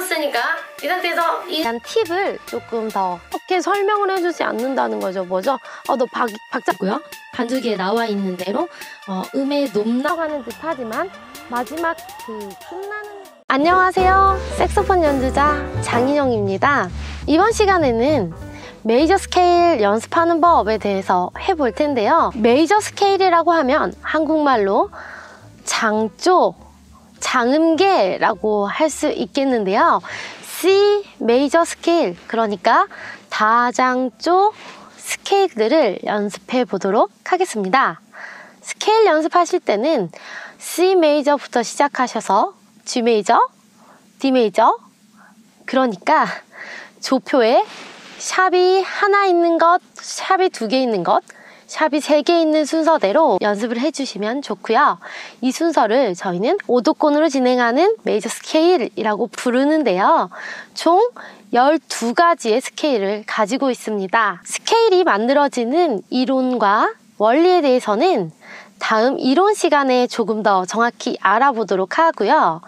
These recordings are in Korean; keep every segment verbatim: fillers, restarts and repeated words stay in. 했으니까 이 상태에서 이 팁을 조금 더 어떻게 설명을 해주지 않는다는 거죠. 뭐죠? 어, 너 박, 박자고요. 반줄기에 나와 있는 대로 어, 음의 높나가는 듯하지만 마지막 그 끝나는. 안녕하세요. 색소폰 연주자 장인영입니다. 이번 시간에는 메이저 스케일 연습하는 법에 대해서 해볼 텐데요. 메이저 스케일이라고 하면 한국말로 장조, 장음계라고 할 수 있겠는데요. C 메이저 스케일, 그러니까 다장조 스케일들을 연습해 보도록 하겠습니다. 스케일 연습하실 때는 C 메이저부터 시작하셔서 G 메이저, D 메이저, 그러니까 조표에 샵이 하나 있는 것, 샵이 두 개 있는 것, 샵이 세 개 있는 순서대로 연습을 해주시면 좋고요. 이 순서를 저희는 오도권으로 진행하는 메이저 스케일이라고 부르는데요. 총 열두 가지의 스케일을 가지고 있습니다. 스케일이 만들어지는 이론과 원리에 대해서는 다음 이론 시간에 조금 더 정확히 알아보도록 하고요.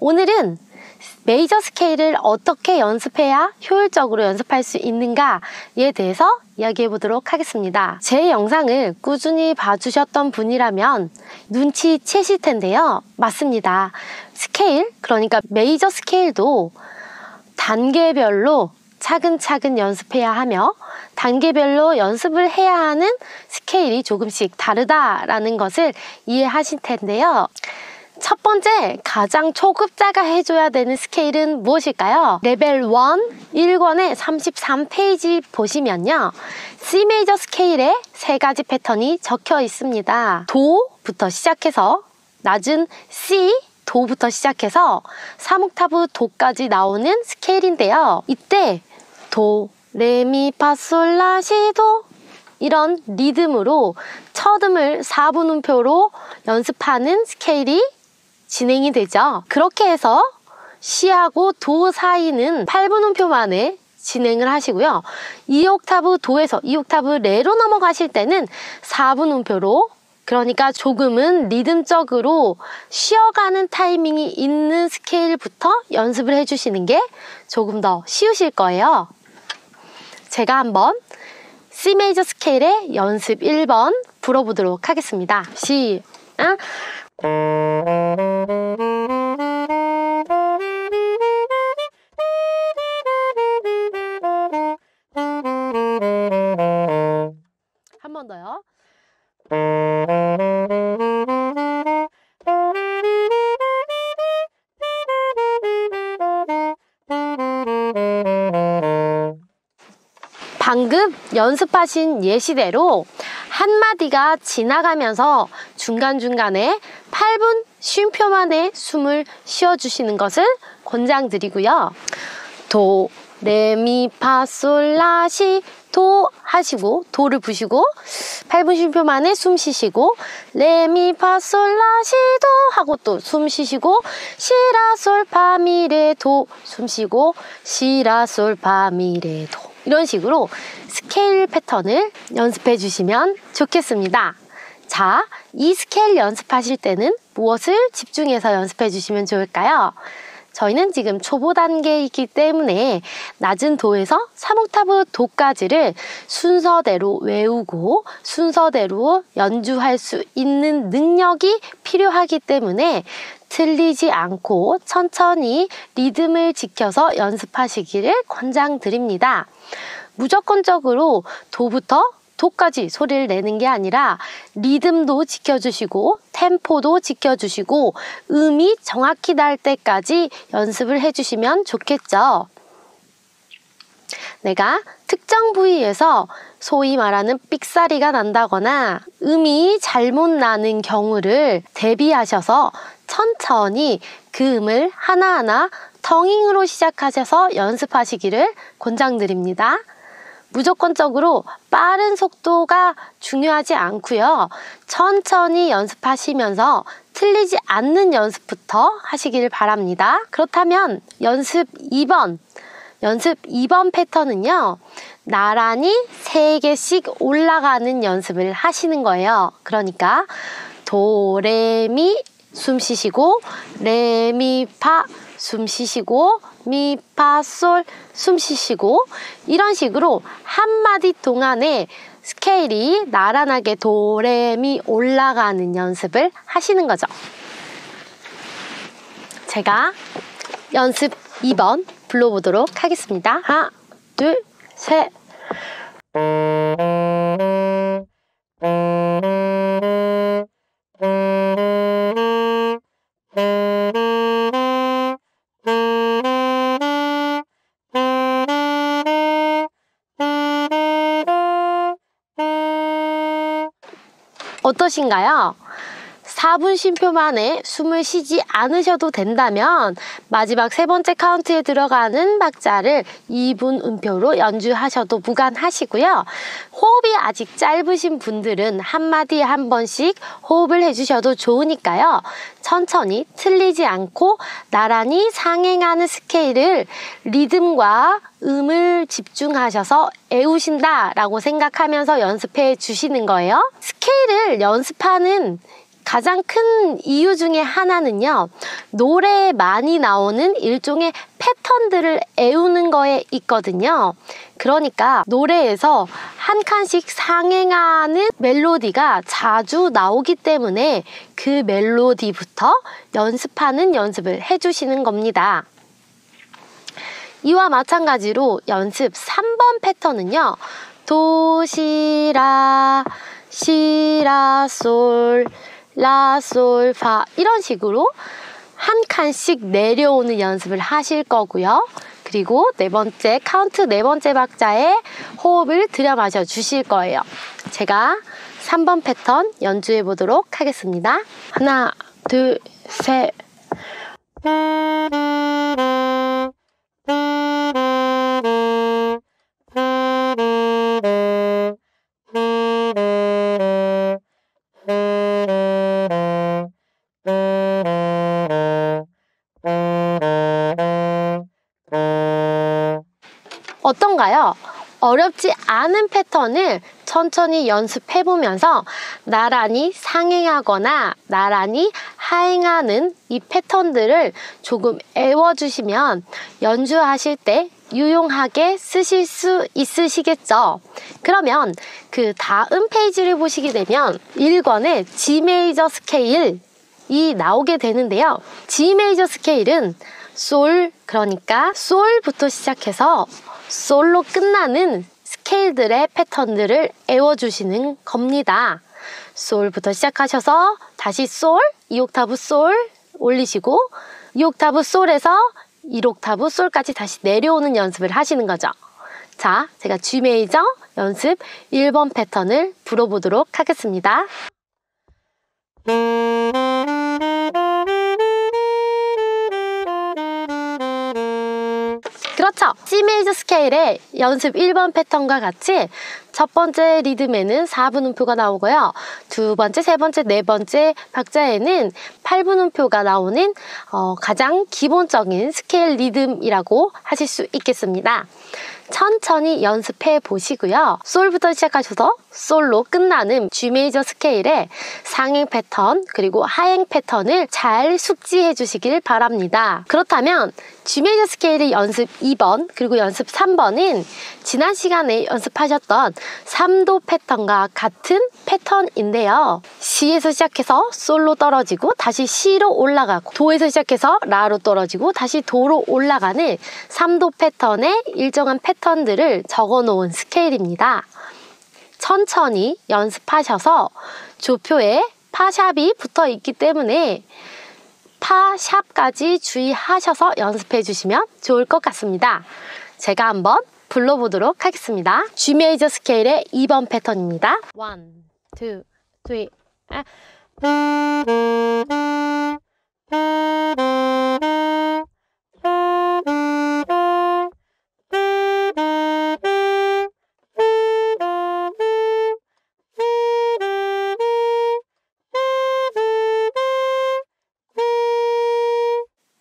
오늘은 메이저 스케일을 어떻게 연습해야 효율적으로 연습할 수 있는가에 대해서 이야기해 보도록 하겠습니다. 제 영상을 꾸준히 봐주셨던 분이라면 눈치채실 텐데요. 맞습니다. 스케일, 그러니까 메이저 스케일도 단계별로 차근차근 연습해야 하며 단계별로 연습을 해야 하는 스케일이 조금씩 다르다라는 것을 이해하실 텐데요. 첫 번째, 가장 초급자가 해줘야 되는 스케일은 무엇일까요? 레벨 일, 일 권의 삼십삼 페이지 보시면요, C 메이저 스케일에 세 가지 패턴이 적혀 있습니다. 도부터 시작해서 낮은 C, 도부터 시작해서 삼 옥타브 도까지 나오는 스케일인데요. 이때 도, 레, 미, 파, 솔, 라, 시, 도 이런 리듬으로 첫 음을 사 분음표로 연습하는 스케일이 진행이 되죠. 그렇게 해서 시하고 도 사이는 팔 분음표 만에 진행을 하시고요. 이 옥타브 도에서 이 옥타브 레로 넘어가실 때는 사 분음표로, 그러니까 조금은 리듬적으로 쉬어가는 타이밍이 있는 스케일부터 연습을 해주시는 게 조금 더 쉬우실 거예요. 제가 한번 C 메이저 스케일의 연습 일 번 불어보도록 하겠습니다. 시작! 한 번 더요. 방금 연습하신 예시대로 한마디가 지나가면서 중간중간에 팔 분 쉼표 만에 숨을 쉬어주시는 것을 권장드리고요. 도, 레, 미, 파, 솔, 라, 시, 도 하시고 도를 부시고 팔 분 쉼표 만에 숨 쉬시고 레, 미, 파, 솔, 라, 시, 도 하고 또 숨 쉬시고 시, 라, 솔, 파, 미, 레, 도 숨 쉬고 시, 라, 솔, 파, 미, 레, 도 이런 식으로 스케일 패턴을 연습해 주시면 좋겠습니다. 자, 이 스케일 연습하실 때는 무엇을 집중해서 연습해 주시면 좋을까요? 저희는 지금 초보 단계이기 때문에 낮은 도에서 삼 옥타브 도까지를 순서대로 외우고 순서대로 연주할 수 있는 능력이 필요하기 때문에 틀리지 않고 천천히 리듬을 지켜서 연습하시기를 권장드립니다. 무조건적으로 도부터 도까지 소리를 내는 게 아니라 리듬도 지켜주시고 템포도 지켜주시고 음이 정확히 날 때까지 연습을 해주시면 좋겠죠. 내가 특정 부위에서 소위 말하는 삑사리가 난다거나 음이 잘못 나는 경우를 대비하셔서 천천히 그 음을 하나하나 텅잉으로 시작하셔서 연습하시기를 권장드립니다. 무조건적으로 빠른 속도가 중요하지 않고요. 천천히 연습하시면서 틀리지 않는 연습부터 하시길 바랍니다. 그렇다면 연습 이 번, 연습 이 번 패턴은요, 나란히 세 개씩 올라가는 연습을 하시는 거예요. 그러니까 도, 레, 미, 숨 쉬시고 레, 미, 파, 숨 쉬시고 미, 파, 솔 숨 쉬시고 이런 식으로 한 마디 동안에 스케일이 나란하게 도레미 올라가는 연습을 하시는 거죠. 제가 연습 이 번 불러보도록 하겠습니다. 하나, 둘, 셋. 어떠신가요? 사 분 쉼표 만에 숨을 쉬지 않으셔도 된다면 마지막 세 번째 카운트에 들어가는 박자를 이 분 음표로 연주하셔도 무관하시고요. 호흡이 아직 짧으신 분들은 한마디에 한 번씩 호흡을 해주셔도 좋으니까요. 천천히 틀리지 않고 나란히 상행하는 스케일을 리듬과 음을 집중하셔서 애우신다라고 생각하면서 연습해 주시는 거예요. 스케일을 연습하는 가장 큰 이유 중에 하나는요, 노래에 많이 나오는 일종의 패턴들을 애우는 거에 있거든요. 그러니까 노래에서 한 칸씩 상행하는 멜로디가 자주 나오기 때문에 그 멜로디부터 연습하는 연습을 해주시는 겁니다. 이와 마찬가지로 연습 삼 번 패턴은요, 도, 시, 라, 시, 라, 솔, 라, 솔, 파 이런 식으로 한 칸씩 내려오는 연습을 하실 거고요. 그리고 네 번째 카운트 네 번째 박자에 호흡을 들여 마셔 주실 거예요. 제가 삼 번 패턴 연주해 보도록 하겠습니다. 하나, 둘, 셋. 어떤가요? 어렵지 않은 패턴을 천천히 연습해보면서 나란히 상행하거나 나란히 하행하는 이 패턴들을 조금 애워주시면 연주하실 때 유용하게 쓰실 수 있으시겠죠? 그러면 그 다음 페이지를 보시게 되면 일 권의 G 메이저 스케일이 나오게 되는데요. G 메이저 스케일은 솔, 그러니까 솔부터 시작해서 솔로 끝나는 스케일들의 패턴들을 애워주시는 겁니다. 솔부터 시작하셔서 다시 솔, 이 옥타브 솔 올리시고 이 옥타브 솔에서 일 옥타브 솔까지 다시 내려오는 연습을 하시는 거죠. 자, 제가 G 메이저 연습 일 번 패턴을 불어보도록 하겠습니다. 그렇죠. C 메이저 스케일의 연습 일 번 패턴과 같이 첫 번째 리듬에는 사 분 음표가 나오고요. 두 번째, 세 번째, 네 번째 박자에는 팔 분 음표가 나오는 어, 가장 기본적인 스케일 리듬이라고 하실 수 있겠습니다. 천천히 연습해 보시고요. 솔부터 시작하셔서 솔로 끝나는 G 메이저 스케일의 상행 패턴 그리고 하행 패턴을 잘 숙지해 주시길 바랍니다. 그렇다면 G 메이저 스케일의 연습 이 번 그리고 연습 삼 번은 지난 시간에 연습하셨던 삼 도 패턴과 같은 패턴인데요. 시에서 시작해서 솔로 떨어지고 다시 시로 올라가고 도에서 시작해서 라로 떨어지고 다시 도로 올라가는 삼 도 패턴의 일정한 패턴 패턴들을 적어놓은 스케일입니다. 천천히 연습하셔서 조표에 파샵이 붙어 있기 때문에 파샵까지 주의하셔서 연습해 주시면 좋을 것 같습니다. 제가 한번 불러보도록 하겠습니다. G 메이저 스케일의 이 번 패턴입니다. 일, 이,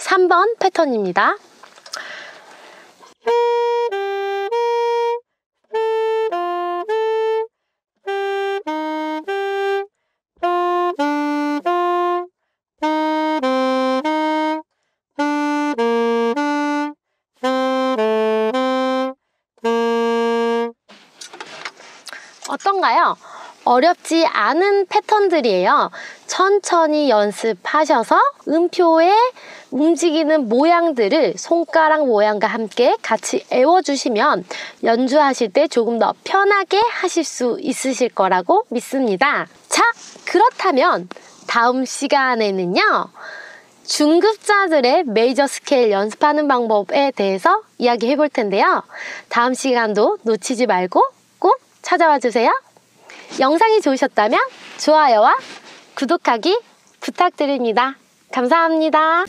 삼. 삼 번 패턴입니다. 어떤가요? 어렵지 않은 패턴들이에요. 천천히 연습하셔서 음표의 움직이는 모양들을 손가락 모양과 함께 같이 외워주시면 연주하실 때 조금 더 편하게 하실 수 있으실 거라고 믿습니다. 자, 그렇다면 다음 시간에는요, 중급자들의 메이저 스케일 연습하는 방법에 대해서 이야기해 볼 텐데요. 다음 시간도 놓치지 말고 꼭 찾아와 주세요. 영상이 좋으셨다면 좋아요와 구독하기 부탁드립니다. 감사합니다.